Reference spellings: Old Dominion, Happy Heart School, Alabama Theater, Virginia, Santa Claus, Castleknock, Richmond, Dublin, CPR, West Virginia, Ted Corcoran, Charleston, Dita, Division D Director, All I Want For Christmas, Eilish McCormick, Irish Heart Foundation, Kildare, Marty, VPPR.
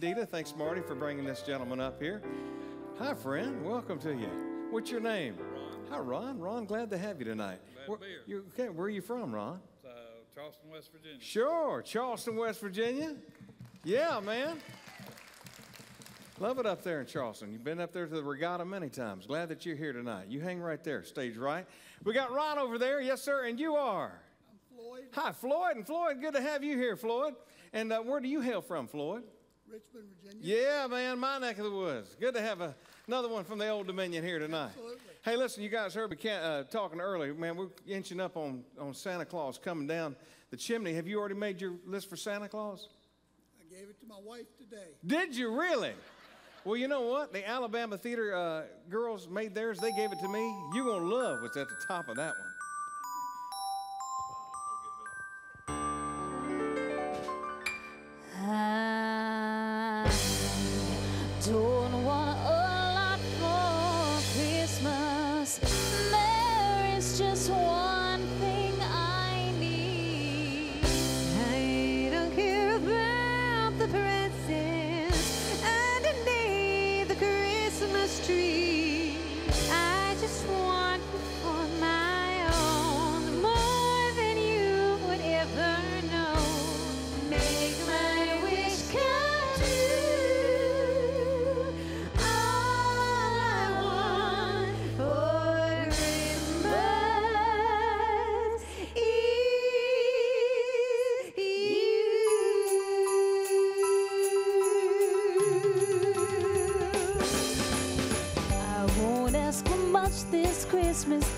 Dita, thanks Marty for bringing this gentleman up here. Hi friend, welcome to you. What's your name? Ron. Hi Ron. Ron, glad to have you tonight. Glad to be here. Okay, where are you from, Ron? Charleston, West Virginia. Sure, Charleston, West Virginia. Yeah, man. Love it up there in Charleston. You've been up there to the regatta many times. Glad that you're here tonight. You hang right there, stage right. We got Ron over there. Yes, sir, and you are? I'm Floyd. Hi, Floyd. And Floyd, good to have you here, Floyd. And where do you hail from, Floyd? Richmond, Virginia. Yeah, man, my neck of the woods. Good to have another one from the Old Dominion here tonight. Absolutely. Hey, listen, you guys heard me talking earlier. Man, we're inching up on Santa Claus coming down the chimney. Have you already made your list for Santa Claus? I gave it to my wife today. Did you really? Well, you know what? The Alabama Theater girls made theirs. They gave it to me. You're going to love what's at the top of that one. I don't want a lot for Christmas. There is just one thing I need. I don't care about the presents underneath the Christmas tree. I just want you for my own, more than you would ever know. Make my wish come true. All I want for Christmas is you. I won't ask for much this Christmas.